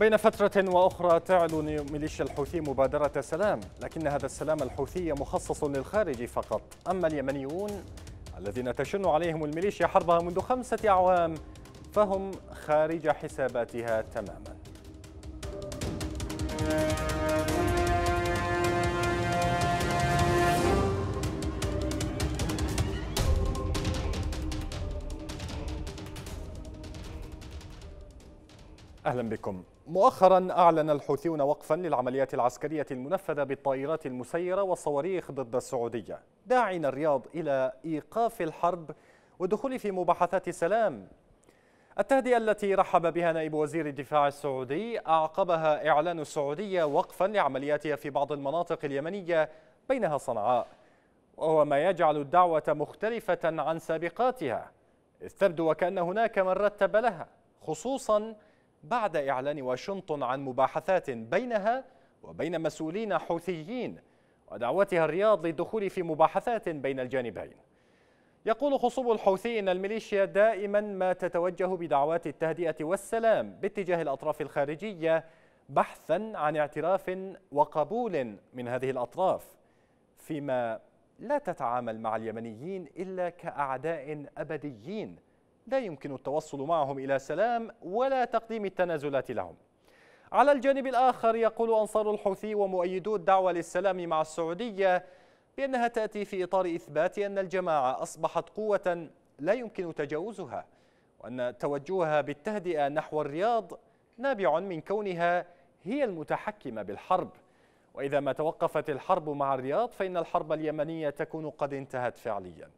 بين فترة وأخرى تعلن ميليشيا الحوثي مبادرة سلام، لكن هذا السلام الحوثي مخصص للخارج فقط. أما اليمنيون الذين تشن عليهم الميليشيا حربها منذ 5 أعوام فهم خارج حساباتها تماما. أهلا بكم. مؤخرا أعلن الحوثيون وقفا للعمليات العسكرية المنفذة بالطائرات المسيرة والصواريخ ضد السعودية، داعين الرياض إلى إيقاف الحرب والدخول في مباحثات سلام. التهدئة التي رحب بها نائب وزير الدفاع السعودي أعقبها إعلان السعودية وقفا لعملياتها في بعض المناطق اليمنية بينها صنعاء، وهو ما يجعل الدعوة مختلفة عن سابقاتها، إذ تبدو وكأن هناك من رتب لها، خصوصا بعد إعلان واشنطن عن مباحثات بينها وبين مسؤولين حوثيين ودعوتها الرياض للدخول في مباحثات بين الجانبين. يقول خصوب الحوثي أن الميليشيا دائما ما تتوجه بدعوات التهدئة والسلام باتجاه الأطراف الخارجية بحثا عن اعتراف وقبول من هذه الأطراف، فيما لا تتعامل مع اليمنيين إلا كأعداء أبديين لا يمكن التوصل معهم إلى سلام ولا تقديم التنازلات لهم. على الجانب الآخر يقول أنصار الحوثي ومؤيدو الدعوة للسلام مع السعودية بأنها تأتي في إطار إثبات أن الجماعة أصبحت قوة لا يمكن تجاوزها، وأن توجهها بالتهدئة نحو الرياض نابع من كونها هي المتحكمة بالحرب، وإذا ما توقفت الحرب مع الرياض فإن الحرب اليمنية تكون قد انتهت فعليا.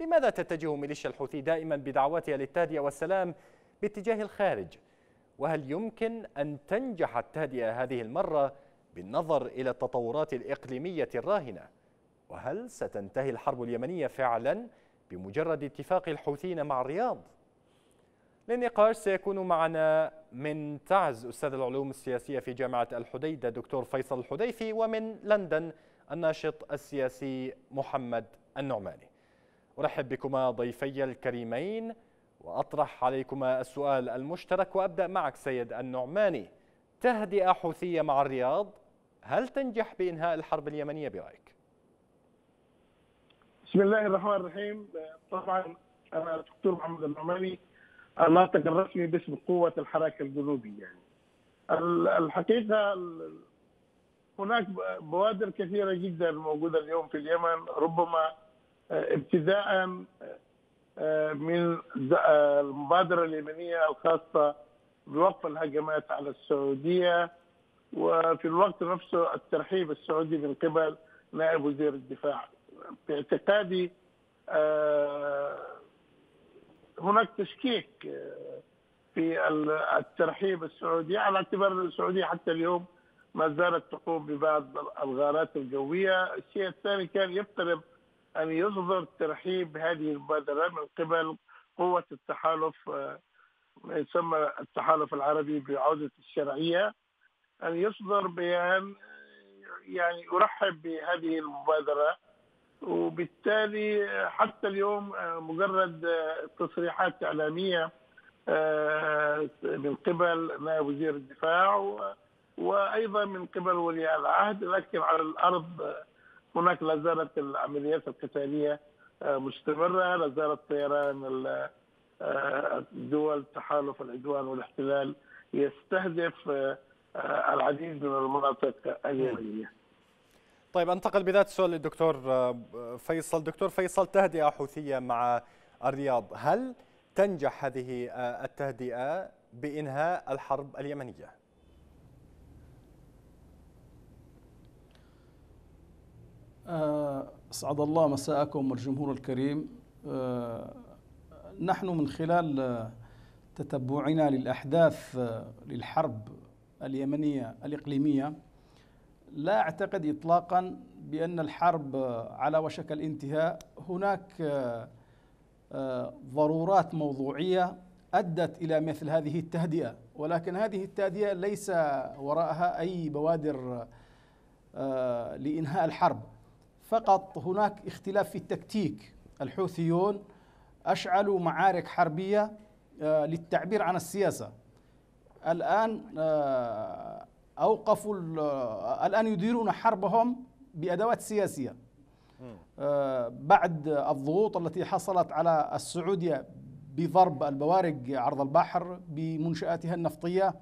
لماذا تتجه ميليشيا الحوثي دائما بدعواتها للتهدئة والسلام باتجاه الخارج؟ وهل يمكن أن تنجح التهدئة هذه المرة بالنظر إلى التطورات الإقليمية الراهنة؟ وهل ستنتهي الحرب اليمنية فعلا بمجرد اتفاق الحوثيين مع الرياض؟ للنقاش سيكون معنا من تعز أستاذ العلوم السياسية في جامعة الحديدة دكتور فيصل الحذيفي، ومن لندن الناشط السياسي محمد النعماني. أرحب بكما ضيفي الكريمين وأطرح عليكما السؤال المشترك، وأبدأ معك سيد النعماني. تهدئة حوثية مع الرياض، هل تنجح بإنهاء الحرب اليمنية برأيك؟ بسم الله الرحمن الرحيم. طبعا أنا دكتور محمد النعماني، الناطق الرسمي باسم قوة الحراك الجنوبي. يعني الحقيقة هناك بوادر كثيرة جدا موجودة اليوم في اليمن، ربما ابتداء من المبادرة اليمنية الخاصة بوقف الهجمات على السعودية، وفي الوقت نفسه الترحيب السعودي من قبل نائب وزير الدفاع. باعتقادي هناك تشكيك في الترحيب السعودي، على اعتبار أن السعودية حتى اليوم ما زالت تقوم ببعض الغارات الجوية. الشيء الثاني، كان يفترض أن يصدر ترحيب هذه المبادرة من قبل قوة التحالف، ما يسمى التحالف العربي بعودة الشرعية، أن يصدر بيان يعني يرحب بهذه المبادرة. وبالتالي حتى اليوم مجرد تصريحات إعلامية من قبل نائب وزير الدفاع وأيضا من قبل ولي العهد، لكن على الأرض هناك لا زالت العمليات القتالية مستمرة، لا زالت طيران دول تحالف العدوان والاحتلال يستهدف العديد من المناطق اليمنية. طيب، انتقل بذات السؤال للدكتور فيصل. دكتور فيصل، تهدئة حوثية مع الرياض، هل تنجح هذه التهدئة بإنهاء الحرب اليمنية؟ أسعد الله مساءكم والجمهور الكريم. نحن من خلال تتبعنا للأحداث للحرب اليمنية الإقليمية لا أعتقد إطلاقا بأن الحرب على وشك الانتهاء. هناك ضرورات موضوعية أدت إلى مثل هذه التهدئة، ولكن هذه التهدئة ليس وراءها أي بوادر لإنهاء الحرب، فقط هناك اختلاف في التكتيك. الحوثيون أشعلوا معارك حربية للتعبير عن السياسة، الآن أوقفوا، الآن يديرون حربهم بأدوات سياسية بعد الضغوط التي حصلت على السعودية بضرب البوارج عرض البحر بمنشآتها النفطية،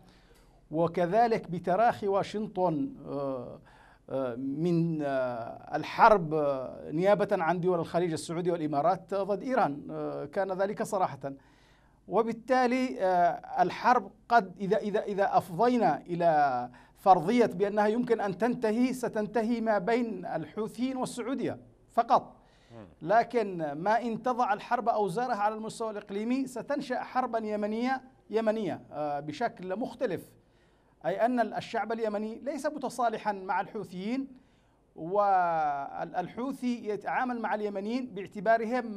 وكذلك بتراخي واشنطن من الحرب نيابة عن دول الخليج السعودية والإمارات ضد إيران، كان ذلك صراحة. وبالتالي الحرب قد إذا أفضينا إلى فرضية بأنها يمكن أن تنتهي، ستنتهي ما بين الحوثيين والسعودية فقط، لكن ما إن تضع الحرب أوزارها على المستوى الإقليمي ستنشأ حربا يمنية بشكل مختلف، أي أن الشعب اليمني ليس متصالحا مع الحوثيين، والحوثي يتعامل مع اليمنيين باعتبارهم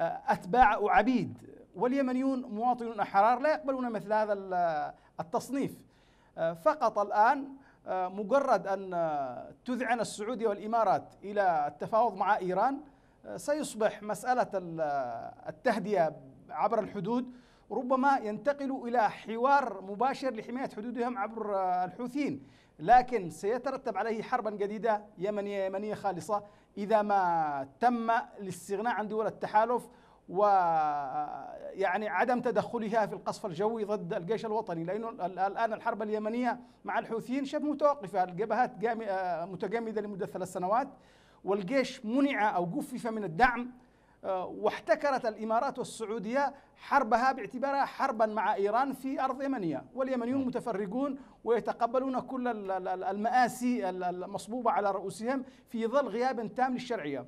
أتباع وعبيد، واليمنيون مواطنون أحرار لا يقبلون مثل هذا التصنيف. فقط الآن مجرد أن تذعن السعودية والإمارات إلى التفاوض مع إيران سيصبح مسألة التهدئة عبر الحدود ربما ينتقلوا إلى حوار مباشر لحماية حدودهم عبر الحوثيين، لكن سيترتب عليه حربا جديدة يمنية خالصة إذا ما تم الاستغناء عن دول التحالف ويعني عدم تدخلها في القصف الجوي ضد الجيش الوطني، لأنه الآن الحرب اليمنية مع الحوثيين شبه متوقفة، الجبهات متجمدة لمدة 3 سنوات، والجيش منع أو جفف من الدعم، واحتكرت الإمارات والسعودية حربها باعتبارها حربا مع إيران في أرض يمنية، واليمنيون متفرقون ويتقبلون كل المآسي المصبوبة على رؤوسهم في ظل غياب تام للشرعية.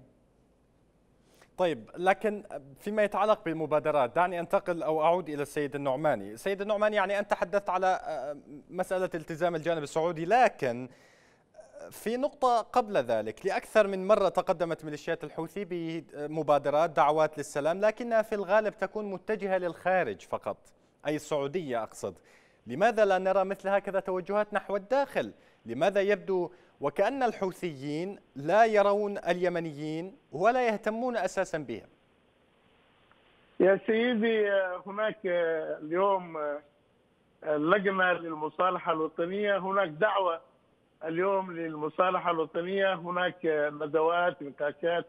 طيب، لكن فيما يتعلق بالمبادرات دعني أنتقل أو أعود إلى السيد النعماني. السيد النعماني، يعني أنت تحدثت على مسألة التزام الجانب السعودي، لكن في نقطة قبل ذلك لأكثر من مرة تقدمت ميليشيات الحوثي بمبادرات دعوات للسلام، لكنها في الغالب تكون متجهة للخارج فقط، أي السعودية أقصد. لماذا لا نرى مثل هكذا توجهات نحو الداخل؟ لماذا يبدو وكأن الحوثيين لا يرون اليمنيين ولا يهتمون أساسا بهم؟ يا سيدي، هناك اليوم اللجنة للمصالحة الوطنية، هناك دعوة اليوم للمصالحة الوطنية، هناك ندوات نقاشات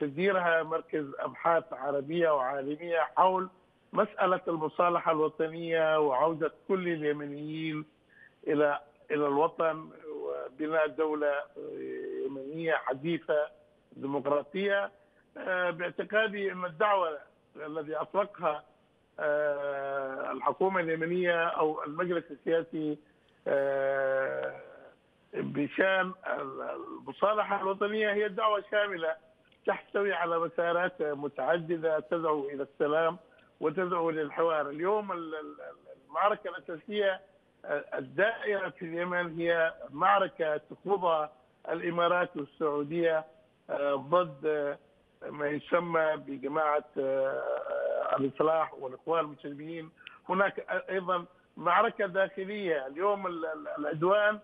تديرها مركز أبحاث عربية وعالمية حول مسألة المصالحة الوطنية وعودة كل اليمنيين إلى الوطن وبناء دولة يمنية حديثة ديمقراطية. باعتقادي أن الدعوة الذي أطلقها الحكومة اليمنية أو المجلس السياسي بشان المصالحة الوطنية هي دعوة شاملة تحتوي على مسارات متعددة تدعو إلى السلام وتدعو إلى الحوار. اليوم المعركة الأساسية الدائرة في اليمن هي معركة تخوضها الإمارات والسعودية ضد ما يسمى بجماعة الإصلاح والإخوان المسلمين. هناك أيضا معركة داخلية. اليوم العدوان،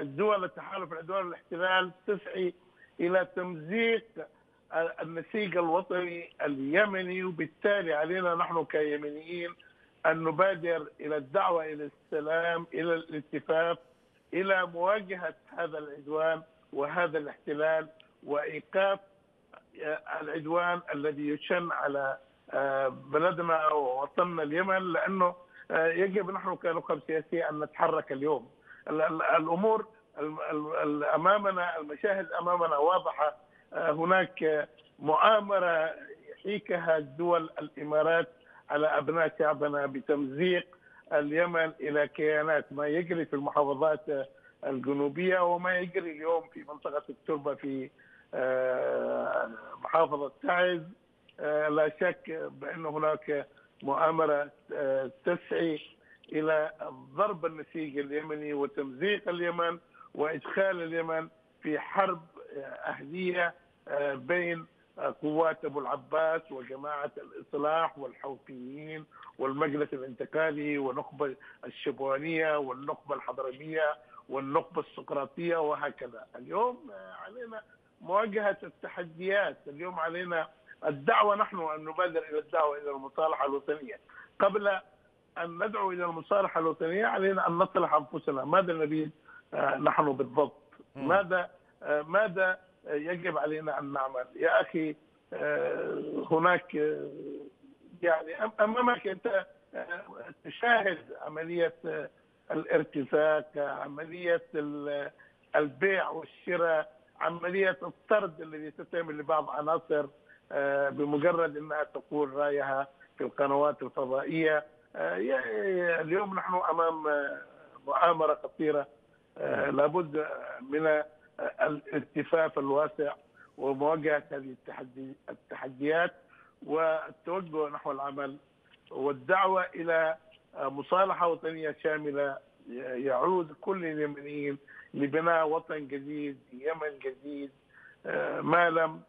الدول التحالف العدوان والاحتلال تسعى إلى تمزيق النسيج الوطني اليمني، وبالتالي علينا نحن كيمنيين أن نبادر إلى الدعوة إلى السلام، إلى الالتفاف، إلى مواجهة هذا العدوان وهذا الاحتلال وإيقاف العدوان الذي يشن على بلدنا ووطننا اليمن، لأنه يجب نحن كنخب سياسي أن نتحرك. اليوم الأمور أمامنا، المشاهد أمامنا واضحة. هناك مؤامرة يحيكها الدول الإمارات على أبناء شعبنا بتمزيق اليمن إلى كيانات، ما يجري في المحافظات الجنوبية وما يجري اليوم في منطقة التربة في محافظة تعز. لا شك بأن هناك مؤامرة تسعى إلى ضرب النسيج اليمني وتمزيق اليمن وإدخال اليمن في حرب أهلية بين قوات أبو العباس وجماعة الإصلاح والحوثيين والمجلس الانتقالي والنخبة الشبوانية والنخبة الحضرمية والنخبة السقراطية وهكذا. اليوم علينا مواجهة التحديات، اليوم علينا الدعوة، نحن أن نبادر إلى الدعوة إلى المصالحة الوطنية قبل أن ندعو إلى المصالحة الوطنية علينا أن نصلح أنفسنا. ماذا نريد نحن بالضبط؟ ماذا يجب علينا أن نعمل؟ يا أخي هناك يعني أمامك أنت تشاهد عملية الارتزاق، عملية البيع والشراء، عملية الطرد الذي تتعمل لبعض عناصر بمجرد أنها تقول رأيها في القنوات الفضائية. اليوم نحن أمام مؤامرة خطيرة لابد من الالتفاف الواسع ومواجهة هذه التحديات والتوجه نحو العمل والدعوة إلى مصالحة وطنية شاملة يعود كل اليمنيين لبناء وطن جديد، يمن جديد. ما لم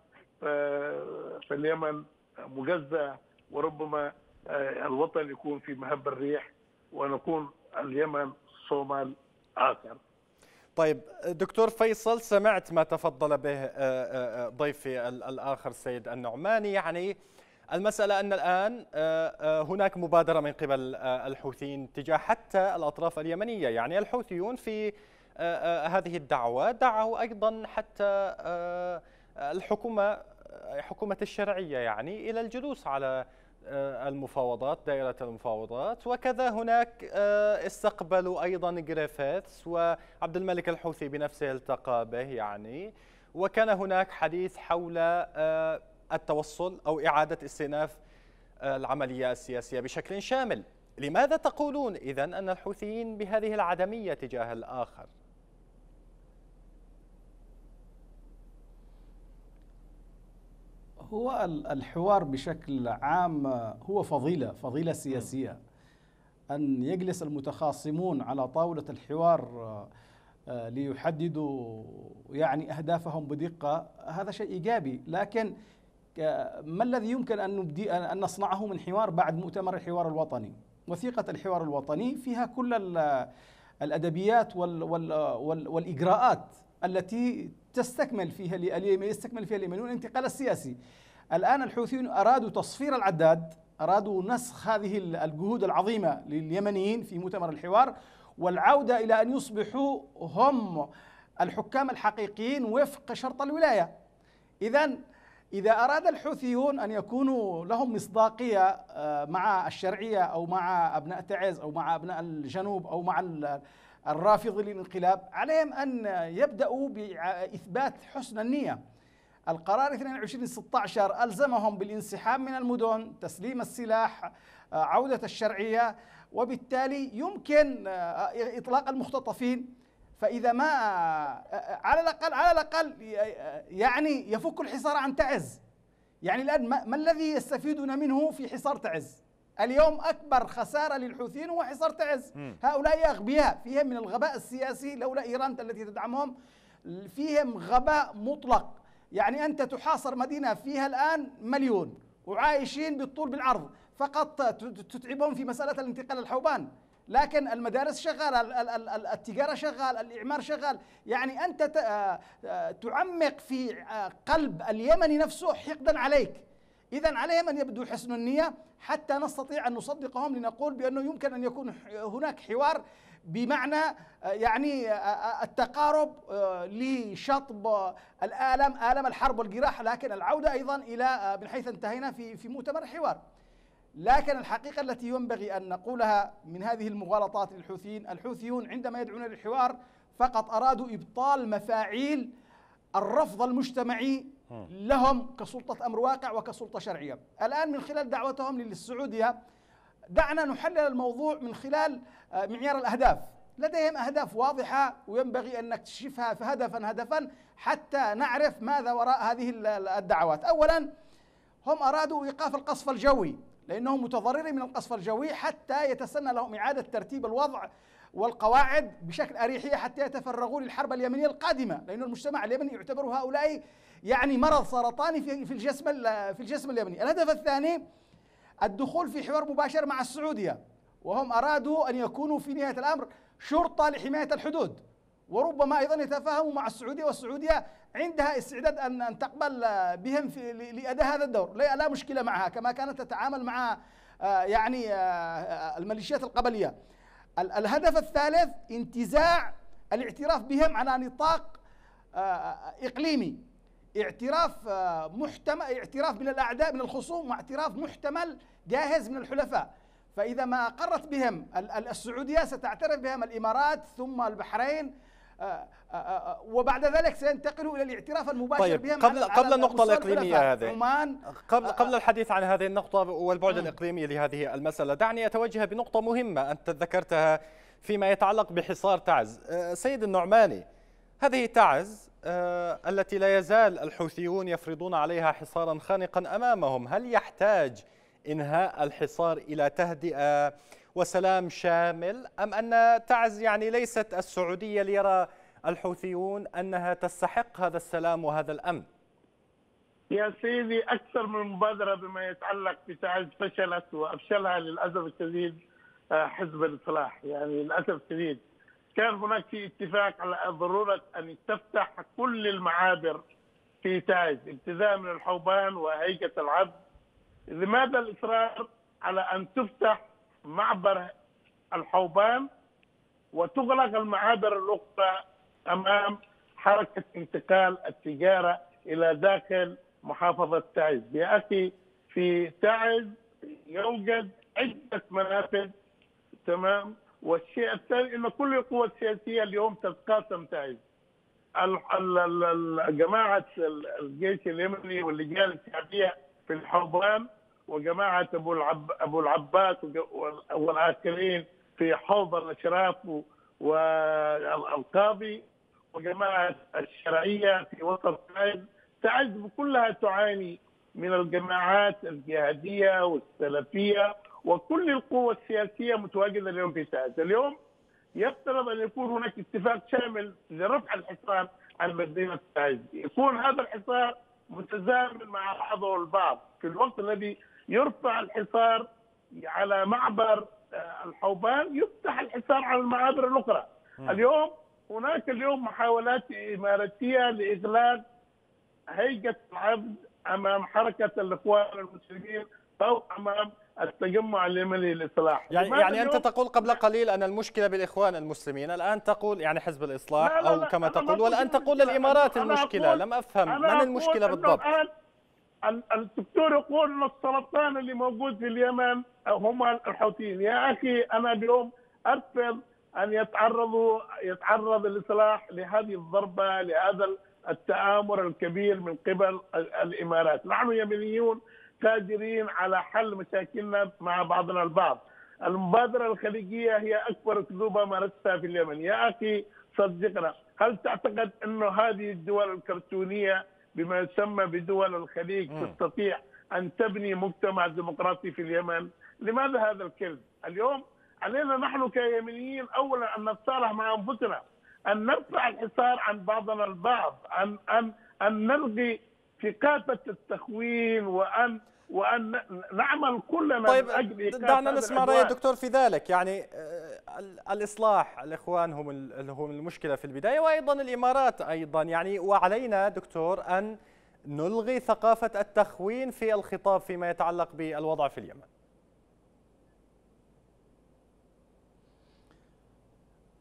فاليمن مجزأ وربما الوطن يكون في مهب الريح ونكون اليمن صومال آخر. طيب دكتور فيصل، سمعت ما تفضل به ضيفي الآخر سيد النعماني. يعني المسألة أن الآن هناك مبادرة من قبل الحوثيين تجاه حتى الأطراف اليمنية. يعني الحوثيون في هذه الدعوة دعوا أيضا حتى حكومة الشرعية يعني إلى الجلوس على المفاوضات، دائرة المفاوضات، وكذا هناك استقبلوا أيضا جريفيث وعبد الملك الحوثي بنفسه التقى به يعني، وكان هناك حديث حول التوصل أو إعادة استئناف العملية السياسية بشكل شامل. لماذا تقولون إذن أن الحوثيين بهذه العدمية تجاه الآخر؟ هو الحوار بشكل عام هو فضيلة سياسية، أن يجلس المتخاصمون على طاولة الحوار ليحددوا يعني أهدافهم بدقة، هذا شيء إيجابي. لكن ما الذي يمكن أن نصنعه من حوار بعد مؤتمر الحوار الوطني؟ وثيقة الحوار الوطني فيها كل الأدبيات والإجراءات التي تستكمل فيها اليمنيون الانتقال السياسي. الآن الحوثيون أرادوا تصفير العداد، أرادوا نسخ هذه الجهود العظيمة لليمنيين في مؤتمر الحوار والعودة إلى أن يصبحوا هم الحكام الحقيقيين وفق شرط الولاية. إذا أراد الحوثيون أن يكونوا لهم مصداقية مع الشرعية أو مع أبناء تعز أو مع أبناء الجنوب أو مع الرافض للانقلاب، عليهم أن يبدأوا بإثبات حسن النية. القرار 22/16 ألزمهم بالانسحاب من المدن، تسليم السلاح، عودة الشرعية، وبالتالي يمكن إطلاق المختطفين. فإذا ما على الأقل يعني يفك الحصار عن تعز. يعني الآن ما الذي يستفيدون منه في حصار تعز؟ اليوم أكبر خسارة للحوثيين هو حصار تعز. هؤلاء أغبياء، فيهم من الغباء السياسي، لولا إيران التي تدعمهم فيهم غباء مطلق. يعني أنت تحاصر مدينة فيها الآن 1,000,000 وعايشين بالطول بالعرض، فقط تتعبهم في مسألة الانتقال الحوبان، لكن المدارس شغالة، التجارة شغال، الإعمار شغال. يعني أنت تعمق في قلب اليمني نفسه حقدا عليك. إذن عليهم أن يبدو حسن النية حتى نستطيع أن نصدقهم لنقول بأنه يمكن أن يكون هناك حوار بمعنى يعني التقارب لشطب آلام الحرب والجراح، لكن العودة أيضا إلى من حيث انتهينا في مؤتمر الحوار. لكن الحقيقة التي ينبغي أن نقولها من هذه المغالطات للحوثيين، الحوثيون عندما يدعون للحوار فقط أرادوا إبطال مفاعيل الرفض المجتمعي لهم كسلطة أمر واقع وكسلطة شرعية. الآن من خلال دعوتهم للسعودية، دعنا نحلل الموضوع من خلال معيار الأهداف. لديهم أهداف واضحة وينبغي أن نكتشفها هدفا حتى نعرف ماذا وراء هذه الدعوات. أولا هم أرادوا إيقاف القصف الجوي، لأنهم متضررين من القصف الجوي حتى يتسنى لهم إعادة ترتيب الوضع والقواعد بشكل أريحية حتى يتفرغوا للحرب اليمنية القادمة، لأن المجتمع اليمني يعتبر هؤلاء يعني مرض سرطاني في الجسم اليمني. الهدف الثاني الدخول في حوار مباشر مع السعودية، وهم أرادوا أن يكونوا في نهاية الأمر شرطة لحماية الحدود، وربما أيضا يتفاهموا مع السعودية، والسعودية عندها استعداد أن تقبل بهم لأداء هذا الدور، لا مشكلة معها، كما كانت تتعامل مع يعني الميليشيات القبلية. الهدف الثالث انتزاع الاعتراف بهم على نطاق إقليمي، اعتراف من الأعداء من الخصوم، واعتراف محتمل جاهز من الحلفاء. فإذا ما أقرت بهم السعودية ستعترف بهم الإمارات ثم البحرين، وبعد ذلك سينتقلوا إلى الاعتراف المباشر بهم. قبل النقطة الإقليمية هذه، قبل الحديث عن هذه النقطة والبعد الإقليمي لهذه المسألة، دعني أتوجه بنقطة مهمة أنت ذكرتها فيما يتعلق بحصار تعز. سيد النعماني، هذه تعز التي لا يزال الحوثيون يفرضون عليها حصارا خانقا أمامهم، هل يحتاج إنهاء الحصار إلى تهدئة وسلام شامل، أم أن تعز يعني ليست السعودية ليرى الحوثيون أنها تستحق هذا السلام وهذا الأمن؟ يا سيدي، أكثر من مبادرة بما يتعلق بتعز فشلت، وأفشلها للأسف الشديد حزب الإصلاح. يعني للأسف الشديد كان هناك في اتفاق على ضرورة أن تفتح كل المعابر في تعز ابتداء من الحوبان وهيكة العبد. لماذا الإصرار على أن تفتح معبر الحوبان وتغلق المعابر الأخرى أمام حركة انتقال التجارة إلى داخل محافظة تعز؟ يا أخي، في تعز يوجد عدة منافذ، تمام. والشيء الثاني أن كل القوى السياسية اليوم تتقاسم تعز. جماعة الجيش اليمني واللجان الشعبية في الحوبان، وجماعة أبو العباس والآخرين في حوض الأشراف والقاضي، وجماعة الشرعية في وسط تعز. تعز كلها تعاني من الجماعات الجهادية والسلفية، وكل القوى السياسية متواجدة اليوم في تعز. اليوم يفترض أن يكون هناك اتفاق شامل لرفع الحصار عن مدينة تعز، يكون هذا الحصار متزامن مع بعضه البعض. في الوقت الذي يرفع الحصار على معبر الحوبان يفتح الحصار على المعابر الأخرى. اليوم هناك محاولات إماراتية لإغلاق هيئة العبد أمام حركة الإخوان المسلمين أو أمام التجمع اليمني للإصلاح. يعني أنت تقول قبل قليل أن المشكلة بالإخوان المسلمين، الآن تقول يعني حزب الإصلاح، لا لا لا، أو كما تقول، والآن تقول الإمارات المشكلة. لم أفهم من المشكلة بالضبط. الدكتور يقول أن السرطان اللي موجود في اليمن هم الحوثيين. يا أخي، أنا اليوم أرفض أن يتعرض الإصلاح لهذه الضربة، لهذا التآمر الكبير من قبل الإمارات. نحن يمنيون قادرين على حل مشاكلنا مع بعضنا البعض. المبادرة الخليجية هي أكبر أكذوبة مارستها في اليمن. يا أخي صدقنا، هل تعتقد أن هذه الدول الكرتونية بما يسمى بدول الخليج تستطيع أن تبني مجتمع ديمقراطي في اليمن؟ لماذا هذا الكذب؟ اليوم علينا نحن كيمنيين أولا أن نتصالح مع أنفسنا، أن نرفع الحصار عن بعضنا البعض، أن نلغي ثقافة التخوين، وأن نعمل كلنا من أجل. طيب، دعنا نسمع رأي الدكتور في ذلك. يعني الإصلاح، الإخوان هم المشكلة في البداية، وأيضا الإمارات أيضا. يعني وعلينا دكتور أن نلغي ثقافة التخوين في الخطاب فيما يتعلق بالوضع في اليمن.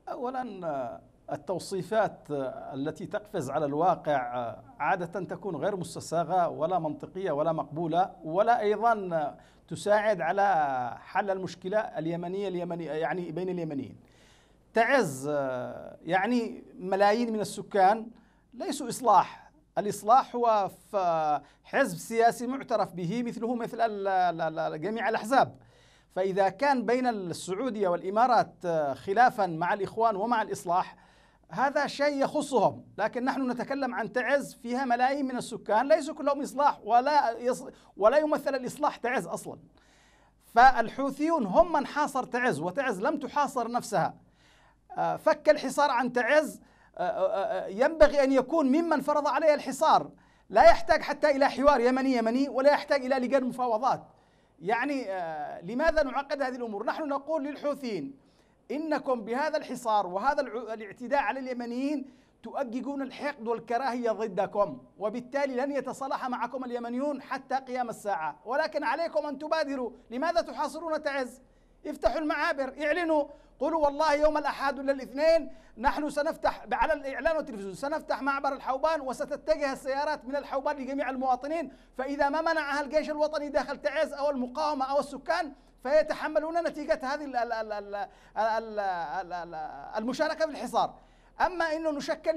أولا، التوصيفات التي تقفز على الواقع عادة تكون غير مستساغة ولا منطقية ولا مقبولة، ولا أيضا تساعد على حل المشكلة اليمنية يعني بين اليمنيين. تعز يعني ملايين من السكان ليسوا إصلاح. الإصلاح هو حزب سياسي معترف به مثله مثل جميع الأحزاب. فإذا كان بين السعودية والإمارات خلافا مع الإخوان ومع الإصلاح، هذا شيء يخصهم. لكن نحن نتكلم عن تعز فيها ملايين من السكان ليسوا كلهم إصلاح، ولا يمثل الإصلاح تعز أصلا. فالحوثيون هم من حاصر تعز، وتعز لم تحاصر نفسها. فك الحصار عن تعز ينبغي أن يكون ممن فرض عليها الحصار. لا يحتاج حتى إلى حوار يمني يمني، ولا يحتاج إلى لجان مفاوضات. يعني لماذا نعقد هذه الأمور؟ نحن نقول للحوثيين إنكم بهذا الحصار وهذا الاعتداء على اليمنيين تؤججون الحقد والكراهية ضدكم، وبالتالي لن يتصالح معكم اليمنيون حتى قيام الساعة، ولكن عليكم أن تبادروا. لماذا تحاصرون تعز؟ افتحوا المعابر، اعلنوا، قولوا والله يوم الأحد ولا الاثنين نحن سنفتح على الإعلان والتلفزيون، سنفتح معبر الحوبان وستتجه السيارات من الحوبان لجميع المواطنين، فإذا ما منعها الجيش الوطني داخل تعز أو المقاومة أو السكان فيتحملون نتيجة هذه المشاركة في الحصار. أما أنه نشكل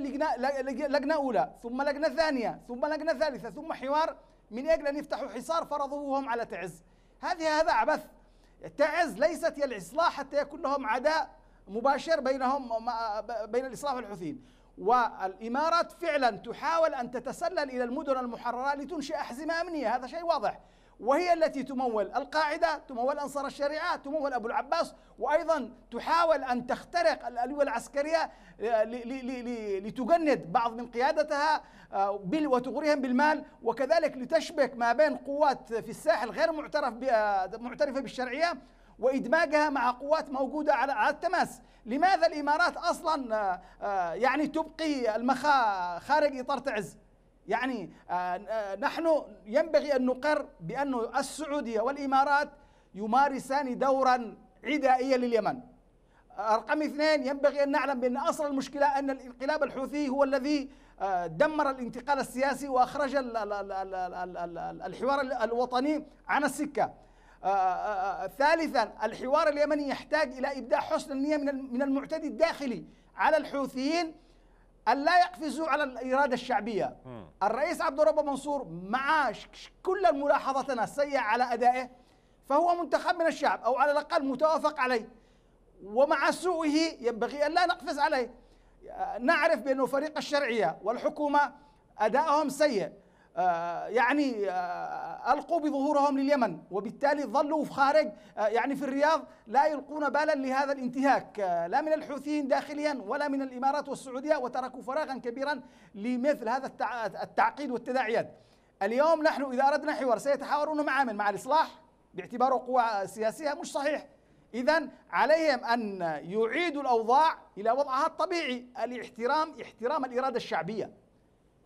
لجنة أولى ثم لجنة ثانية ثم لجنة ثالثة ثم حوار من أجل أن يفتحوا حصار فرضوهم على تعز، هذا عبث. تعز ليست هي الإصلاح حتى يكون لهم عداء مباشر بين الإصلاح والحوثيين، والإمارات فعلا تحاول أن تتسلل إلى المدن المحررة لتنشئ أحزمة أمنية، هذا شيء واضح، وهي التي تمول القاعدة، تمول أنصار الشريعة، تمول أبو العباس، وأيضا تحاول أن تخترق الألوية العسكرية لتجند بعض من قيادتها وتغريهم بالمال، وكذلك لتشبك ما بين قوات في الساحل غير معترفة بالشرعية وإدماجها مع قوات موجودة على التماس. لماذا الإمارات أصلا يعني تبقي المخا خارج إطار تعز؟ يعني نحن ينبغي أن نقر بأن السعودية والإمارات يمارسان دورا عدائيا لليمن. رقم اثنين، ينبغي أن نعلم بأن أصل المشكلة أن الانقلاب الحوثي هو الذي دمر الانتقال السياسي وأخرج الحوار الوطني عن السكة. ثالثا، الحوار اليمني يحتاج إلى إبداء حسن النية من المعتدي الداخلي على الحوثيين أن لا يقفزوا على الإرادة الشعبية. الرئيس عبد ربه منصور مع كل ملاحظتنا السيئة على أدائه فهو منتخب من الشعب أو على الأقل متوافق عليه، ومع سوءه ينبغي أن لا نقفز عليه. نعرف بأنه فريق الشرعية والحكومة أدائهم سيء، يعني ألقوا بظهورهم لليمن وبالتالي ظلوا خارج يعني في الرياض لا يلقون بالا لهذا الانتهاك لا من الحوثيين داخليا ولا من الإمارات والسعودية، وتركوا فراغا كبيرا لمثل هذا التعقيد والتداعيات. اليوم نحن إذا أردنا حوار سيتحاورون مع الإصلاح باعتباره قوة سياسية، مش صحيح. إذن عليهم أن يعيدوا الأوضاع إلى وضعها الطبيعي، الاحترام، احترام الإرادة الشعبية.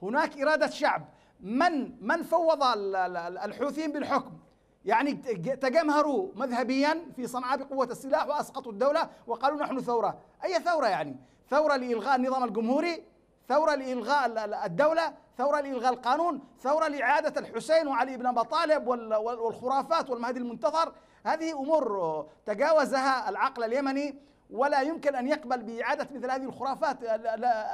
هناك إرادة شعب. من فوض الحوثيين بالحكم، يعني تجمهروا مذهبيا في صنعاء بقوة السلاح وأسقطوا الدولة وقالوا نحن ثورة. أي ثورة يعني؟ ثورة لإلغاء النظام الجمهوري، ثورة لإلغاء الدولة، ثورة لإلغاء القانون، ثورة لإعادة الحسين وعلي بن أبي طالب والخرافات والمهدي المنتظر. هذه أمور تجاوزها العقل اليمني ولا يمكن أن يقبل بإعادة مثل هذه الخرافات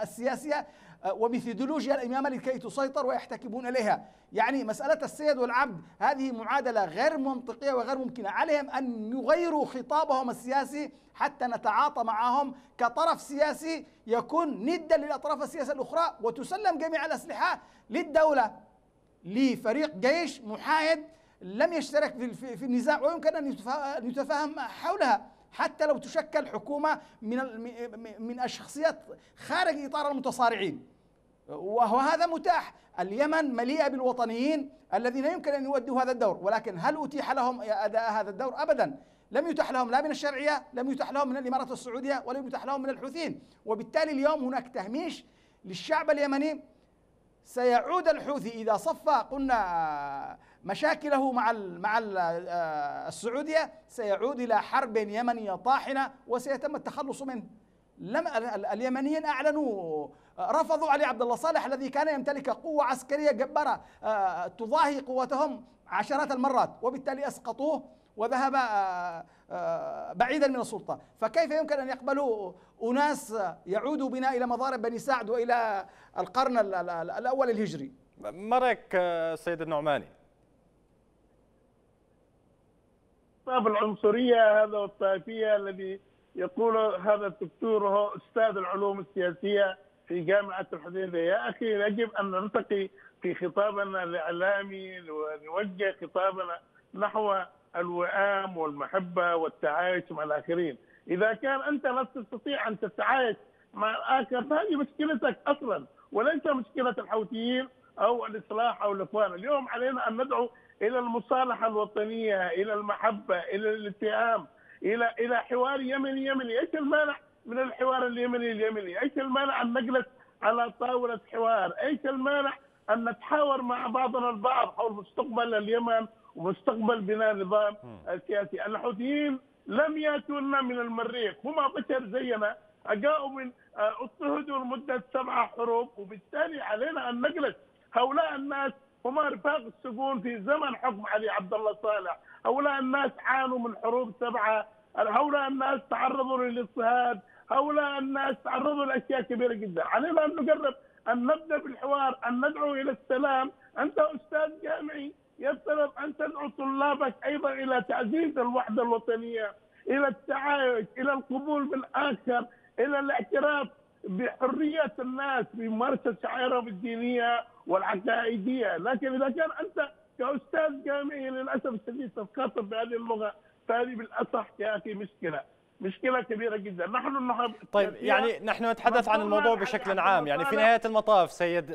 السياسية وميثودولوجيا الإمامة لكي تسيطر ويحتكمون إليها. يعني مسألة السيد والعبد هذه معادلة غير منطقية وغير ممكنة. عليهم أن يغيروا خطابهم السياسي حتى نتعاطى معهم كطرف سياسي يكون ندا للأطراف السياسية الأخرى، وتسلم جميع الأسلحة للدولة لفريق جيش محايد لم يشترك في النزاع ويمكن أن يتفاهم حولها، حتى لو تشكل حكومة من الشخصيات خارج إطار المتصارعين، وهذا متاح. اليمن مليئة بالوطنيين الذين يمكن أن يؤدوا هذا الدور، ولكن هل أتيح لهم أداء هذا الدور؟ أبدا، لم يتاح لهم لا من الشرعية، لم يتاح لهم من الإمارات والسعودية، ولم يتاح لهم من الحوثيين. وبالتالي اليوم هناك تهميش للشعب اليمني. سيعود الحوثي إذا صفى قلنا مشاكله مع السعودية، سيعود إلى حرب يمنية طاحنة وسيتم التخلص منه. اليمنيين أعلنوا، رفضوا علي عبد الله صالح الذي كان يمتلك قوة عسكرية جبارة تضاهي قوتهم عشرات المرات، وبالتالي أسقطوه وذهب بعيدا من السلطة. فكيف يمكن أن يقبلوا أناس يعودوا بنا إلى مضارب بني سعد وإلى القرن الأول الهجري؟ ما رأيك سيد النعماني؟ العنصرية هذا والطائفية الذي يقول هذا الدكتور هو أستاذ العلوم السياسية في جامعة الحديدة. يا أخي يجب أن نرتقي في خطابنا الإعلامي ونوجه خطابنا نحو الوئام والمحبة والتعايش مع الآخرين. إذا كان أنت لا تستطيع أن تتعايش مع الآخر فهذه مشكلتك أصلا، وليس مشكلة الحوثيين أو الإصلاح أو الإخوان. اليوم علينا أن ندعو إلى المصالحة الوطنية، إلى المحبة، إلى الاتهام، إلى حوار يمني. إيش المانع من الحوار اليمني؟ إيش المانع أن نجلس على طاولة حوار. ايش المانع ان نتحاور مع بعضنا البعض حول مستقبل اليمن ومستقبل بناء نظام سياسي؟ الحوثيين لم ياتوا لنا من المريخ، هم بشر زينا، جاءوا من اضطهدوا لمدة 7 حروب، وبالتالي علينا ان نجلس. هؤلاء الناس هم رفاق السجون في زمن حكم علي عبد الله صالح، هؤلاء الناس عانوا من حروب 7، هؤلاء الناس تعرضوا للاضطهاد، هؤلاء الناس تعرضوا لاشياء كبيره جدا. علينا ان نقرب، ان نبدا بالحوار، ان ندعو الى السلام. انت استاذ جامعي، يفترض ان تدعو طلابك ايضا الى تعزيز الوحده الوطنيه، الى التعايش، الى القبول بالاخر، الى الاعتراف بحريه الناس بممارسه شعائرهم الدينيه والعقائديه. لكن اذا كان انت كاستاذ جامعي للاسف الشديد تتخاطب بهذه اللغه، فهذه بالاصح يا اخي مشكله كبيره جدا. نحن نحب، طيب يعني نحن نتحدث عن الموضوع بشكل عام، يعني في نهايه المطاف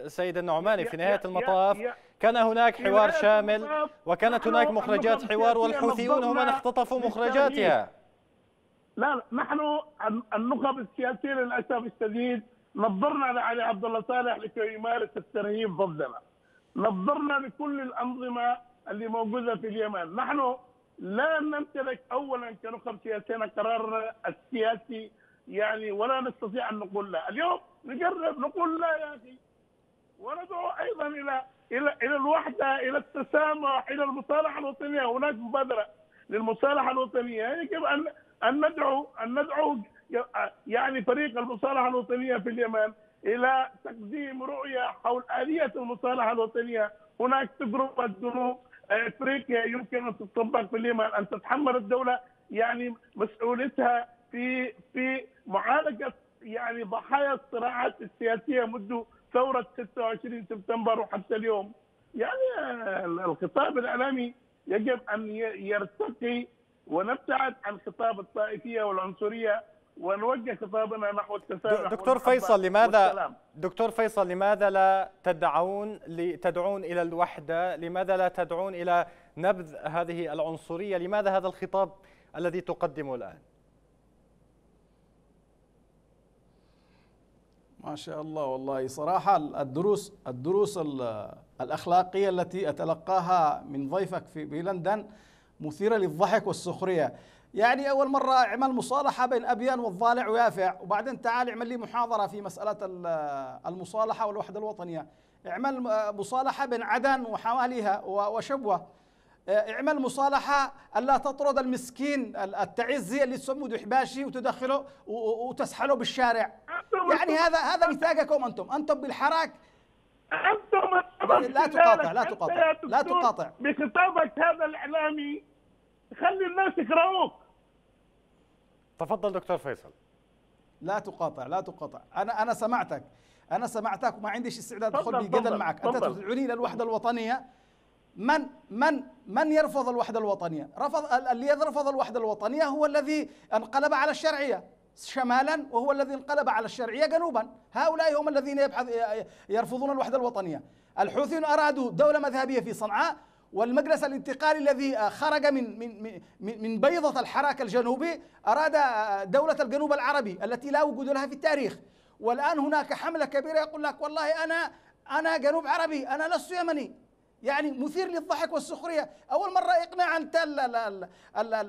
سيد النعماني، في نهايه المطاف كان هناك حوار شامل وكانت هناك مخرجات حوار، والحوثيون هم من اختطفوا مخرجاتها. لا، نحن النخب السياسيه للاسف الشديد نظرنا لعلي عبد الله صالح لكي يمارس الترهيب ضدنا، نظرنا لكل الانظمه اللي موجوده في اليمن. نحن لا نمتلك اولا كنخب سياسيين قرارنا السياسي، يعني ولا نستطيع ان نقول لا. اليوم نجرب نقول لا يا اخي، وندعو ايضا الى الوحده، الى التسامح، الى المصالحه الوطنيه. هناك مبادره للمصالحه الوطنيه، يجب ان ندعو يعني فريق المصالحه الوطنيه في اليمن الى تقديم رؤيه حول اليه المصالحه الوطنيه. هناك تجربه جنوب افريقيا يمكن ان تطبق في اليمن، ان تتحمل الدوله يعني مسؤوليتها في معالجه يعني ضحايا الصراعات السياسيه منذ ثوره 26 سبتمبر وحتى اليوم. يعني الخطاب الاعلامي يجب ان يرتقي، ونبتعد عن خطاب الطائفيه والعنصريه، ونوجه خطابنا نحو التسامح. دكتور فيصل لماذا لا تدعون الى الوحده؟ لماذا لا تدعون الى نبذ هذه العنصريه؟ لماذا هذا الخطاب الذي تقدمه الان؟ ما شاء الله، والله صراحه الدروس الاخلاقيه التي اتلقاها من ضيفك في لندن مثيره للضحك والسخريه. يعني أول مرة اعمل مصالحة بين أبيان والضالع ويافع، وبعدين تعال اعمل لي محاضرة في مسألة المصالحة والوحدة الوطنية، اعمل مصالحة بين عدن وحواليها وشبوة، اعمل مصالحة ألا تطرد المسكين التعزي اللي تسموه حباشي وتدخله وتسحله بالشارع. يعني هذا ميثاقكم أنتم بالحراك. لا تقاطع بخطابك هذا الإعلامي، خلي الناس يقرأوك. تفضل دكتور فيصل. لا تقاطع، انا سمعتك وما عنديش استعداد ادخل بالجدل معك. انت تدعوني للوحده الوطنيه. من يرفض الوحده الوطنيه؟ اللي يرفض الوحده الوطنيه هو الذي انقلب على الشرعيه شمالا، وهو الذي انقلب على الشرعيه جنوبا. هؤلاء هم الذين يرفضون الوحده الوطنيه. الحوثيون ارادوا دوله مذهبيه في صنعاء، والمجلس الانتقالي الذي خرج من بيضة الحراك الجنوبي أراد دولة الجنوب العربي التي لا وجود لها في التاريخ. والآن هناك حملة كبيرة يقول لك والله أنا جنوب عربي، أنا لست يمني. يعني مثير للضحك والسخرية. أول مرة إقناع أنت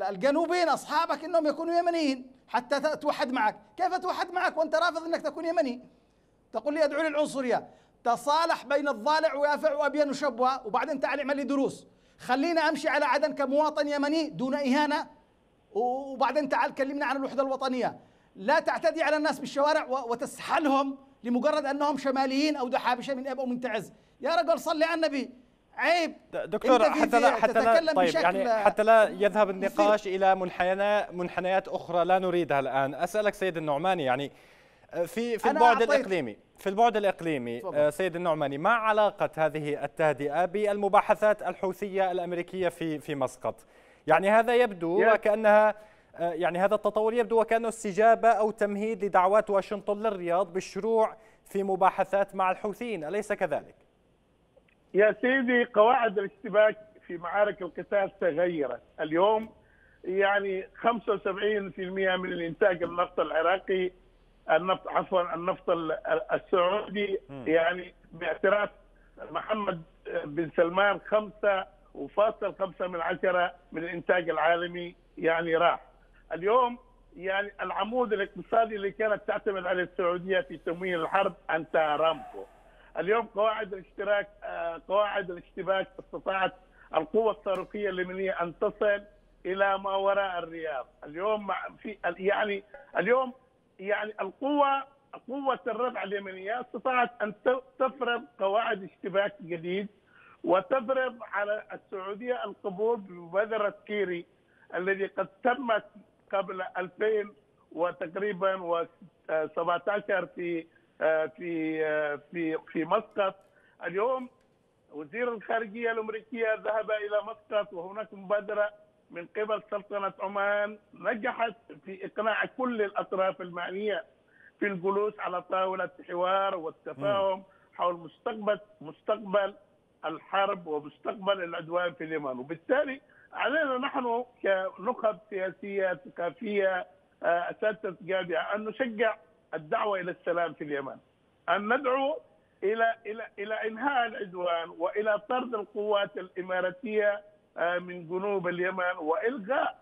الجنوبيين أصحابك أنهم يكونوا يمنيين حتى توحد معك. كيف توحد معك وأنت رافض أنك تكون يمني؟ تقول لي أدعو للعنصرية. تصالح بين الضالع ويافع وأبيان وشبوة، وبعدين تعال اعمل لي دروس. خلينا أمشي على عدن كمواطن يمني دون إهانة، وبعدين تعال كلمنا عن الوحدة الوطنية. لا تعتدي على الناس بالشوارع وتسحلهم لمجرد أنهم شماليين أو دحابشة من أب أو من تعز. يا رجل صلي على النبي، عيب. دكتور، حتى لا طيب يعني حتى لا يذهب النقاش إلى منحنيات أخرى لا نريدها الآن. أسألك سيد النعماني، يعني في البعد الإقليمي سيد النعماني، ما علاقة هذه التهدئة بالمباحثات الحوثية الأمريكية في مسقط؟ يعني هذا يبدو وكأنها، يعني هذا التطور يبدو وكأنه استجابة أو تمهيد لدعوات واشنطن للرياض بالشروع في مباحثات مع الحوثيين، أليس كذلك؟ يا سيدي، قواعد الاشتباك في معارك القتال تغيرت. اليوم يعني 75% من إنتاج النفط العراقي النفط، عفوا النفط السعودي، يعني باعتراف محمد بن سلمان 5.5% من الانتاج العالمي يعني راح. اليوم يعني العمود الاقتصادي اللي كانت تعتمد عليه السعوديه في تمويل الحرب انتهى أرامكو. اليوم قواعد الاشتباك استطاعت القوة الصاروخية اليمنية أن تصل إلى ما وراء الرياض. اليوم قوة الردع اليمنية استطاعت أن تفرض قواعد اشتباك جديد وتفرض على السعودية القبول بمبادرة كيري الذي قد تمت قبل 2000 وتقريبا و17 في في في في مسقط. اليوم وزير الخارجيه الامريكيه ذهب الى مسقط وهناك مبادره من قبل سلطنه عمان نجحت في اقناع كل الاطراف المعنيه في الجلوس على طاوله حوار والتفاهم حول مستقبل الحرب ومستقبل العدوان في اليمن. وبالتالي علينا نحن كنخب سياسيه ثقافيه اساتذه جامعه ان نشجع الدعوة إلى السلام في اليمن، أن ندعو إلى إنهاء العدوان وإلى طرد القوات الإماراتية من جنوب اليمن وإلغاء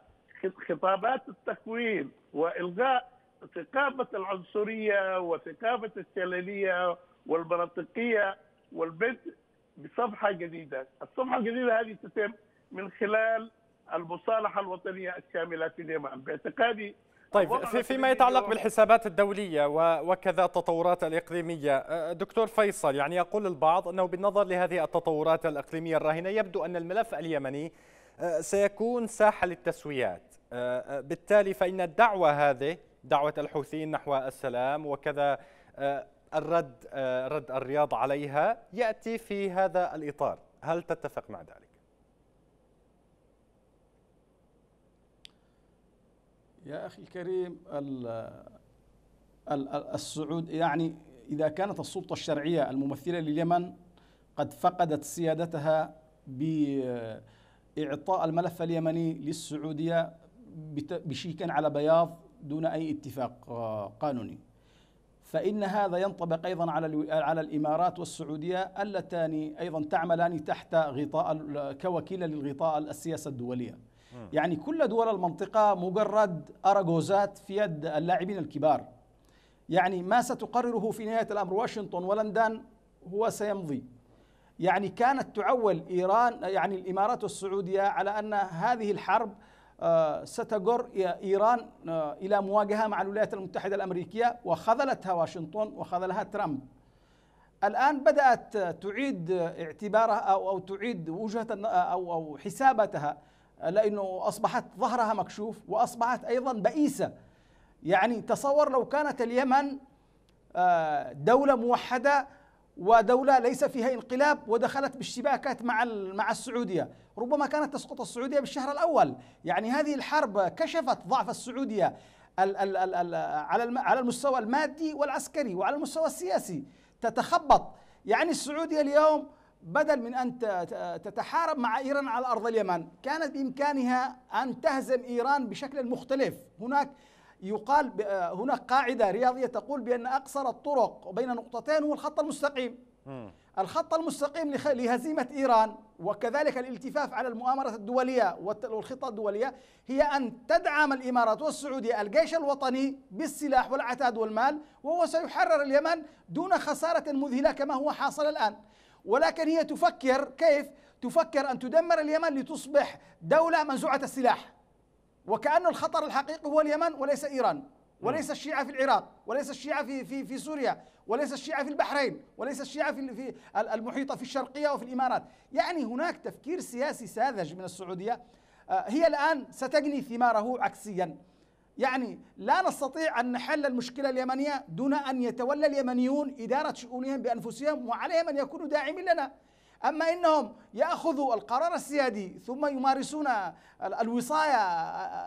خطابات التخوين وإلغاء ثقافة العنصرية وثقافة الشلالية والمناطقية والبدء بصفحة جديدة. الصفحة الجديدة هذه تتم من خلال المصالحة الوطنية الشاملة في اليمن باعتقادي. طيب فيما يتعلق بالحسابات الدولية وكذا التطورات الإقليمية، دكتور فيصل، يعني يقول البعض أنه بالنظر لهذه التطورات الإقليمية الراهنة يبدو أن الملف اليمني سيكون ساحة للتسويات، بالتالي فإن الدعوة هذه دعوة الحوثيين نحو السلام وكذا رد الرياض عليها يأتي في هذا الإطار، هل تتفق مع ذلك؟ يا أخي الكريم، السعود يعني إذا كانت السلطة الشرعية الممثلة لليمن قد فقدت سيادتها بإعطاء الملف اليمني للسعودية بشيكا على بياض دون أي اتفاق قانوني، فإن هذا ينطبق أيضا على الإمارات والسعودية اللتان أيضا تعملان تحت غطاء كوكيلة للغطاء السياسة الدولية. يعني كل دول المنطقة مجرد أراجوزات في يد اللاعبين الكبار، يعني ما ستقرره في نهاية الأمر واشنطن ولندن هو سيمضي. يعني كانت تعول إيران، يعني الإمارات والسعودية، على أن هذه الحرب ستجر إيران إلى مواجهة مع الولايات المتحدة الأمريكية، وخذلتها واشنطن وخذلها ترامب. الآن بدأت تعيد اعتبارها أو تعيد وجهة أو حساباتها، لأنه أصبحت ظهرها مكشوف وأصبحت أيضا بئيسة. يعني تصور لو كانت اليمن دولة موحدة ودولة ليس فيها انقلاب ودخلت بالشباكات مع السعودية، ربما كانت تسقط السعودية بالشهر الأول. يعني هذه الحرب كشفت ضعف السعودية على المستوى المادي والعسكري وعلى المستوى السياسي، تتخبط. يعني السعودية اليوم بدل من أن تتحارب مع إيران على أرض اليمن، كانت بإمكانها أن تهزم إيران بشكل مختلف. هناك قاعدة رياضية تقول بأن أقصر الطرق بين نقطتين هو الخط المستقيم. الخط المستقيم لهزيمة إيران وكذلك الالتفاف على المؤامرة الدولية والخطة الدولية هي أن تدعم الإمارات والسعودية الجيش الوطني بالسلاح والعتاد والمال، وهو سيحرر اليمن دون خسارة مذهلة كما هو حاصل الآن. ولكن هي تفكر أن تدمر اليمن لتصبح دولة منزوعة السلاح، وكأن الخطر الحقيقي هو اليمن وليس إيران وليس الشيعة في العراق وليس الشيعة في سوريا وليس الشيعة في البحرين وليس الشيعة في المحيطة في الشرقية وفي الإمارات. يعني هناك تفكير سياسي ساذج من السعودية، هي الآن ستجني ثماره عكسيا. يعني لا نستطيع أن نحل المشكلة اليمنية دون أن يتولى اليمنيون إدارة شؤونهم بأنفسهم، وعليهم أن يكونوا داعمين لنا. أما إنهم يأخذوا القرار السيادي ثم يمارسون الوصاية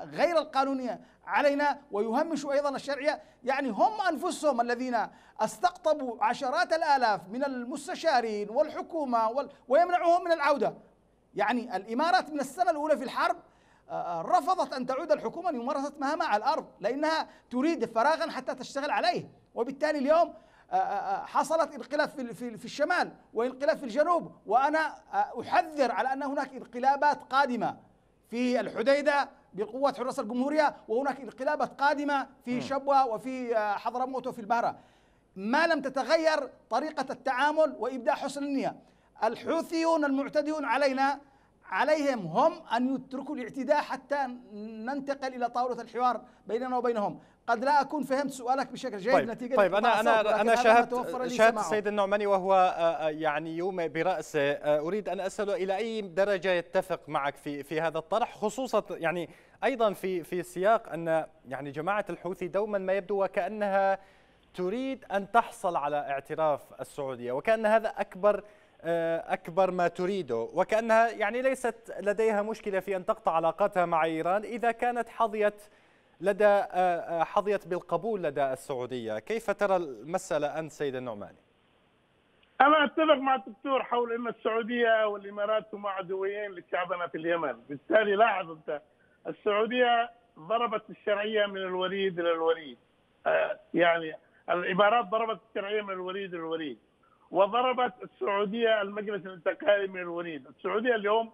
غير القانونية علينا ويهمشوا أيضا الشرعية، يعني هم أنفسهم الذين استقطبوا عشرات الآلاف من المستشارين والحكومة ويمنعوهم من العودة. يعني الإمارات من السنة الأولى في الحرب رفضت أن تعود الحكومة لممارسة مهامها على الأرض لأنها تريد فراغا حتى تشتغل عليه. وبالتالي اليوم حصلت انقلاب في الشمال وانقلاب في الجنوب، وأنا أحذر على أن هناك انقلابات قادمة في الحديدة بقوات حراس الجمهورية، وهناك انقلابات قادمة في شبوة وفي حضرموت وفي البحرة ما لم تتغير طريقة التعامل وإبداع حسن النية. الحوثيون المعتدون علينا عليهم هم أن يتركوا الاعتداء حتى ننتقل إلى طاولة الحوار بيننا وبينهم. قد لا أكون فهمت سؤالك بشكل جيد. طيب أنا شاهدت السيد النعماني وهو يعني يوم برأسه. أريد أن أسأله إلى أي درجة يتفق معك في هذا الطرح، خصوصا يعني أيضا في سياق أن يعني جماعة الحوثي دوما ما يبدو وكأنها تريد أن تحصل على اعتراف السعودية، وكأن هذا أكبر ما تريده، وكأنها يعني ليست لديها مشكلة في أن تقطع علاقاتها مع إيران إذا كانت حظيت بالقبول لدى السعودية. كيف ترى المسألة أنت سيد النعماني؟ أنا أتفق مع الدكتور حول أن السعودية والإمارات هما عدوين لشعبنا في اليمن. بالتالي لاحظ أنت السعودية ضربت الشرعية من الوريد إلى الوريد، يعني الإمارات ضربت الشرعية من الوريد إلى الوريد، وضربت السعودية المجلس الانتقالي من الوريد. السعودية اليوم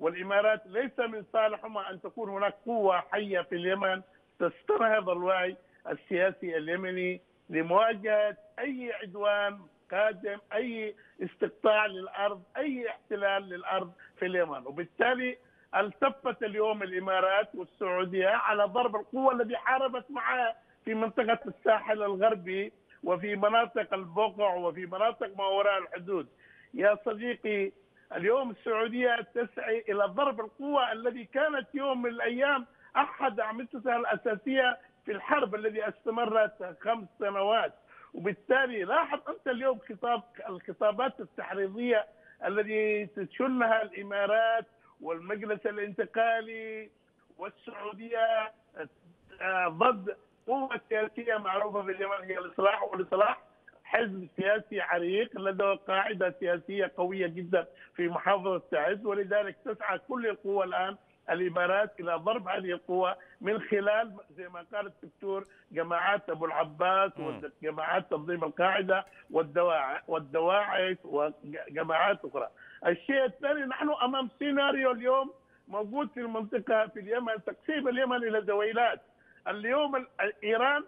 والإمارات ليس من صالحهما أن تكون هناك قوة حية في اليمن تستنهض الوعي السياسي اليمني لمواجهة أي عدوان قادم، أي استقطاع للأرض، أي احتلال للأرض في اليمن. وبالتالي التفت اليوم الإمارات والسعودية على ضرب القوة الذي حاربت معها في منطقة الساحل الغربي وفي مناطق البقع وفي مناطق ما وراء الحدود. يا صديقي اليوم السعودية تسعى إلى ضرب القوة الذي كانت يوم من الأيام أحد أعمدتها الأساسية في الحرب الذي استمرت 5 سنوات. وبالتالي لاحظ أنت اليوم الخطابات التحريضية التي تشنها الإمارات والمجلس الانتقالي والسعودية ضد قوة سياسية معروفة في اليمن هي الإصلاح، والإصلاح حزب سياسي عريق لديه قاعدة سياسية قوية جدا في محافظة تعز، ولذلك تسعى كل القوى الآن الإمارات إلى ضرب هذه القوة من خلال زي ما قال الدكتور جماعات أبو العباس وجماعات تنظيم القاعدة والدواعش وجماعات أخرى. الشيء الثاني، نحن أمام سيناريو اليوم موجود في المنطقة في اليمن، تقسيم اليمن إلى دويلات. اليوم إيران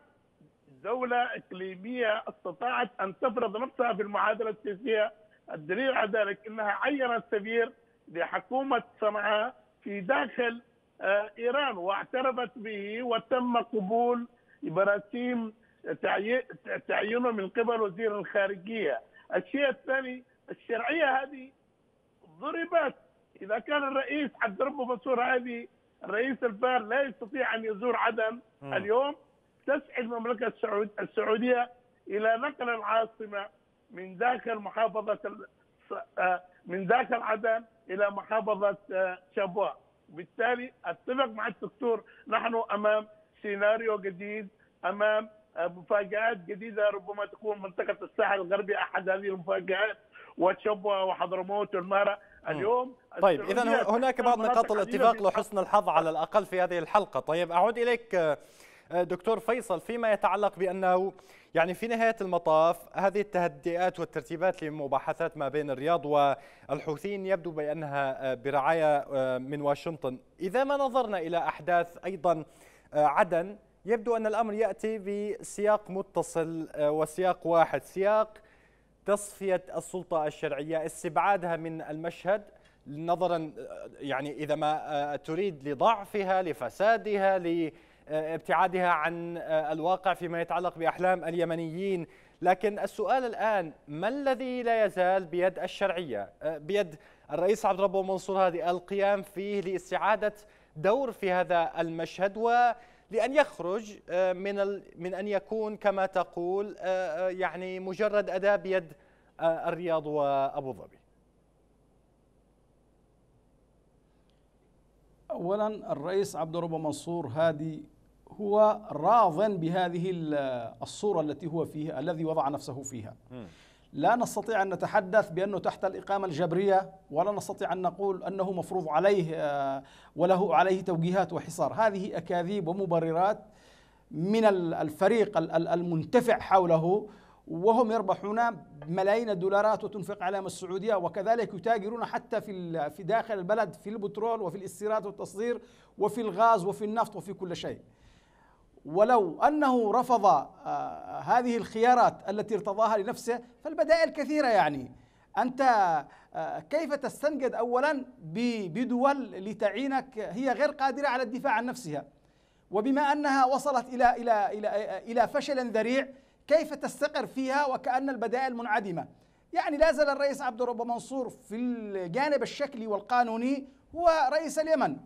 دولة إقليمية استطاعت أن تفرض نفسها في المعادلة السياسية. الدليل على ذلك أنها عينت سفير لحكومة صنعاء في داخل إيران واعترفت به، وتم قبول براسيم تعيينه من قبل وزير الخارجية. الشيء الثاني، الشرعية هذه ضربت. إذا كان الرئيس عبد ربه منصور هادي الرئيس البار لا يستطيع أن يزور عدن اليوم، تسعى المملكة السعودية إلى نقل العاصمة من داخل عدن إلى محافظة شبوة. بالتالي أتفق مع الدكتور، نحن أمام سيناريو جديد، أمام مفاجآت جديدة ربما تكون منطقة الساحل الغربي أحد هذه المفاجآت، وشبوة وحضرموت والمارة اليوم. طيب إذا هناك بعض نقاط الاتفاق لحسن الحظ على الأقل في هذه الحلقة. طيب أعود إليك دكتور فيصل فيما يتعلق بأنه يعني في نهاية المطاف هذه التهدئات والترتيبات لمباحثات ما بين الرياض والحوثيين يبدو بأنها برعاية من واشنطن. إذا ما نظرنا إلى أحداث أيضا عدن يبدو أن الأمر يأتي بسياق متصل وسياق واحد، سياق تصفية السلطة الشرعية، استبعادها من المشهد نظرا يعني إذا ما تريد لضعفها لفسادها لابتعادها عن الواقع فيما يتعلق بأحلام اليمنيين. لكن السؤال الآن، ما الذي لا يزال بيد الشرعية بيد الرئيس عبد ربه منصور هادي القيام فيه لاستعادة دور في هذا المشهد ولأن يخرج من أن يكون كما تقول يعني مجرد أداة بيد الرياض وأبو ظبي؟ أولا الرئيس عبد ربه منصور هادي هو راض بهذه الصورة التي هو فيها الذي وضع نفسه فيها، لا نستطيع أن نتحدث بأنه تحت الإقامة الجبرية، ولا نستطيع أن نقول أنه مفروض عليه وله عليه توجيهات وحصار. هذه أكاذيب ومبررات من الفريق المنتفع حوله، وهم يربحون ملايين الدولارات وتنفق عليهم السعودية، وكذلك يتاجرون حتى في داخل البلد في البترول وفي الاستيراد والتصدير وفي الغاز وفي النفط وفي كل شيء. ولو أنه رفض هذه الخيارات التي ارتضاها لنفسه فالبدائل كثيرة. يعني أنت كيف تستنجد أولا بدول لتعينك هي غير قادرة على الدفاع عن نفسها، وبما أنها وصلت إلى إلى إلى إلى فشل ذريع كيف تستقر فيها وكأن البدائل منعدمة؟ يعني لا زال الرئيس عبد ربه منصور في الجانب الشكلي والقانوني هو رئيس اليمن،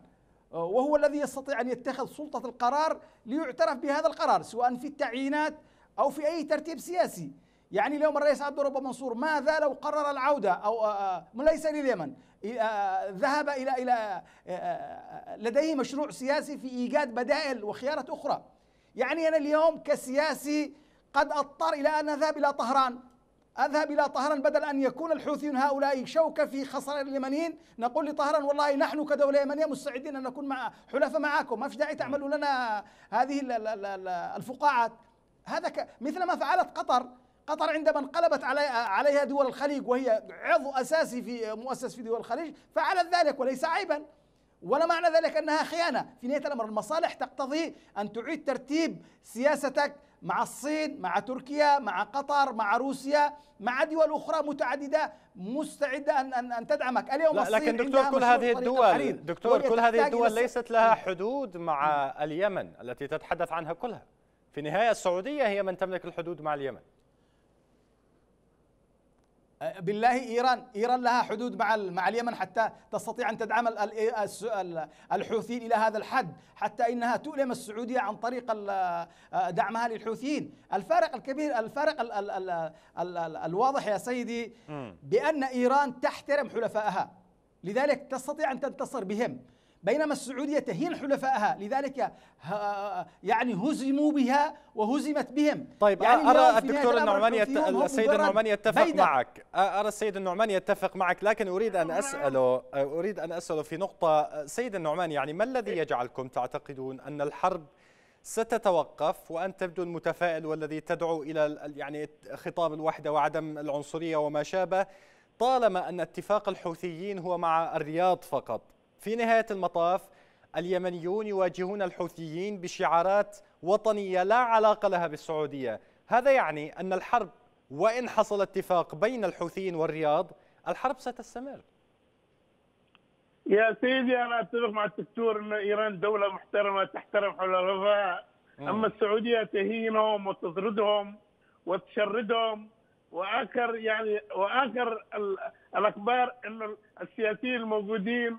وهو الذي يستطيع أن يتخذ سلطة القرار ليعترف بهذا القرار سواء في التعيينات أو في أي ترتيب سياسي. يعني اليوم الرئيس عبد ربه منصور ماذا لو قرر العودة أو ليس لليمن، ذهب إلى لديه مشروع سياسي في إيجاد بدائل وخيارات أخرى. يعني أنا اليوم كسياسي قد أضطر إلى أن أذهب إلى طهران بدل أن يكون الحوثيون هؤلاء شوكة في خصر اليمنيين، نقول لطهران والله نحن كدولة يمنية مستعدين أن نكون مع حلفاء معكم، ما فيش داعي تعملوا لنا هذه الفقاعات. هذا مثل ما فعلت قطر عندما انقلبت عليها دول الخليج وهي عضو أساسي في مؤسس في دول الخليج فعلت ذلك، وليس عيبا ولا معنى ذلك أنها خيانة. في نهاية الأمر المصالح تقتضي أن تعيد ترتيب سياستك مع الصين، مع تركيا، مع قطر، مع روسيا، مع دول أخرى متعددة مستعدة أن تدعمك. اليوم الصين لكن دكتور كل هذه الدول ليست لها حدود مع اليمن التي تتحدث عنها كلها. في النهاية السعودية هي من تملك الحدود مع اليمن. بالله إيران لها حدود مع اليمن حتى تستطيع أن تدعم الحوثيين إلى هذا الحد، حتى إنها تؤلم السعودية عن طريق دعمها للحوثيين. الفارق الكبير، الفارق الواضح يا سيدي بأن إيران تحترم حلفائها لذلك تستطيع أن تنتصر بهم، بينما السعودية تهين حلفائها لذلك يعني هزموا بها وهزمت بهم. طيب يعني أرى الدكتور النعماني السيد النعماني يتفق معك، لكن أريد أن أسأله في نقطة. سيد النعماني، يعني ما الذي يجعلكم تعتقدون أن الحرب ستتوقف وأن تبدو المتفائل والذي تدعو إلى يعني خطاب الوحدة وعدم العنصرية وما شابه، طالما أن اتفاق الحوثيين هو مع الرياض فقط؟ في نهاية المطاف اليمنيون يواجهون الحوثيين بشعارات وطنية لا علاقة لها بالسعودية. هذا يعني أن الحرب وإن حصل اتفاق بين الحوثيين والرياض الحرب ستستمر. يا سيدي أنا أتفق مع الدكتور أن إيران دولة محترمة تحترم حلفائها، أما السعودية تهينهم وتطردهم وتشردهم. وآخر الأخبار أن السياسيين الموجودين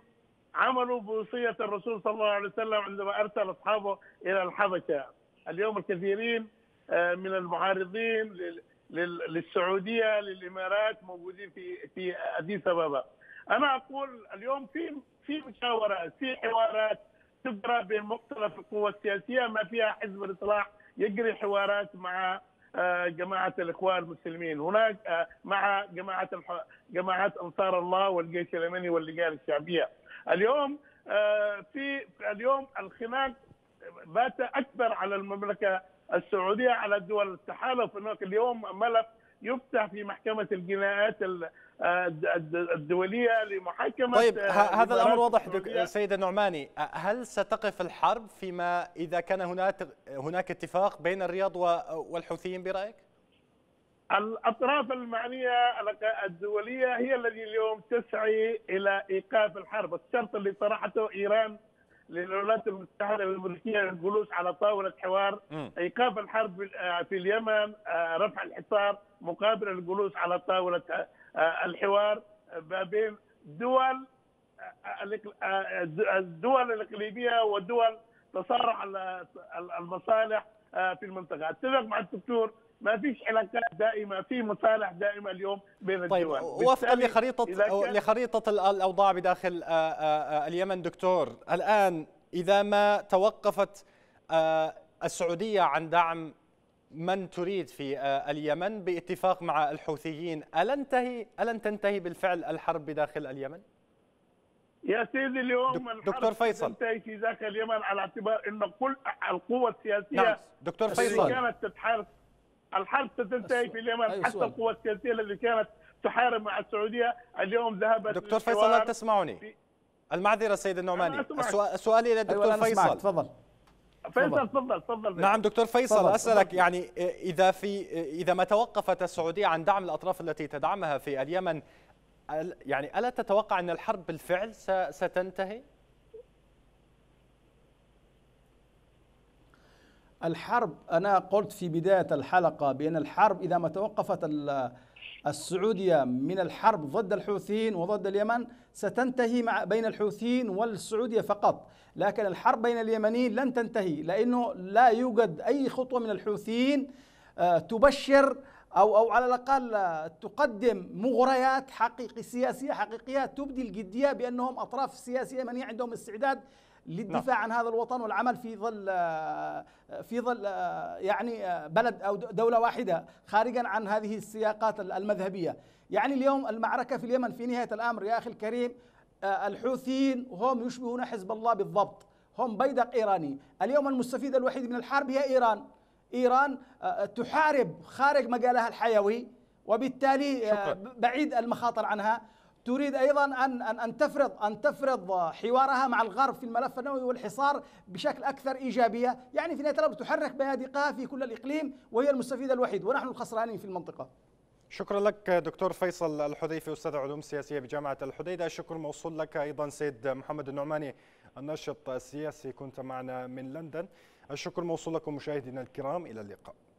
عملوا بوصية الرسول صلى الله عليه وسلم عندما أرسل أصحابه إلى الحبشة. اليوم الكثيرين من المعارضين للسعودية للإمارات موجودين في أديس أبابا. أنا أقول اليوم في مشاورات، في حوارات تجرى بين مختلف القوى السياسية، ما فيها حزب الإصلاح يجري حوارات مع جماعة الإخوان المسلمين، هناك مع جماعة أنصار الله والجيش اليمني واللجان الشعبية. اليوم اليوم الخناق بات أكبر على المملكة السعودية على دول التحالف. هناك اليوم ملف يفتح في محكمة الجنايات الدولية لمحاكمة. طيب هذا الأمر واضح سيد النعماني، هل ستقف الحرب فيما إذا كان هناك اتفاق بين الرياض والحوثيين برأيك؟ الأطراف المعنية الدولية هي التي اليوم تسعي إلى إيقاف الحرب. الشرط اللي طرحته إيران للولايات المتحدة الأمريكية الجلوس على طاولة حوار إيقاف الحرب في اليمن، رفع الحصار مقابل الجلوس على طاولة الحوار ما بين الدول الإقليمية ودول تصارع المصالح في المنطقة. أتفق مع الدكتور ما فيش علاقات دائمة، في مصالح دائمة اليوم بين الدول. طيب وفقا لخريطة الأوضاع بداخل اليمن دكتور، الآن إذا ما توقفت السعودية عن دعم من تريد في اليمن باتفاق مع الحوثيين، ألن تنتهي بالفعل الحرب بداخل اليمن؟ يا سيدي اليوم دكتور فيصل تنتهي في داخل اليمن على اعتبار أن كل القوى السياسية دكتور فيصل كانت تتحارب، الحرب ستنتهي في اليمن. حتى القوى السياسية التي كانت تحارب مع السعودية اليوم ذهبت. دكتور فيصل لا تسمعني، المعذرة سيد النعماني، سؤالي إلى الدكتور فيصل. فيصل تفضل. نعم دكتور فيصل، أسألك يعني إذا ما توقفت السعودية عن دعم الأطراف التي تدعمها في اليمن، يعني ألا تتوقع أن الحرب بالفعل ستنتهي؟ الحرب، أنا قلت في بداية الحلقة بأن الحرب إذا ما توقفت السعودية من الحرب ضد الحوثيين وضد اليمن ستنتهي بين الحوثيين والسعودية فقط، لكن الحرب بين اليمنيين لن تنتهي، لأنه لا يوجد أي خطوة من الحوثيين تبشر أو على الأقل تقدم مغريات سياسية حقيقية تبدي الجدية بأنهم أطراف سياسية يمنية عندهم استعداد للدفاع عن هذا الوطن والعمل في ظل يعني بلد أو دولة واحدة خارجا عن هذه السياقات المذهبية. يعني اليوم المعركة في اليمن في نهاية الأمر يا أخي الكريم، الحوثيين هم يشبهون حزب الله بالضبط، هم بيدق إيراني. اليوم المستفيد الوحيد من الحرب هي إيران. إيران تحارب خارج مجالها الحيوي وبالتالي بعيد المخاطر عنها، تريد أيضا أن تفرض حوارها مع الغرب في الملف النووي والحصار بشكل أكثر إيجابية. يعني في نهاية الأمر تحرك بيادقها في كل الإقليم وهي المستفيد الوحيد ونحن الخسرانين في المنطقة. شكرا لك دكتور فيصل الحذيفي، أستاذ علوم سياسية بجامعة الحديدة. شكر موصول لك أيضا سيد محمد النعماني الناشط السياسي، كنت معنا من لندن. الشكر موصول لكم مشاهدينا الكرام، إلى اللقاء.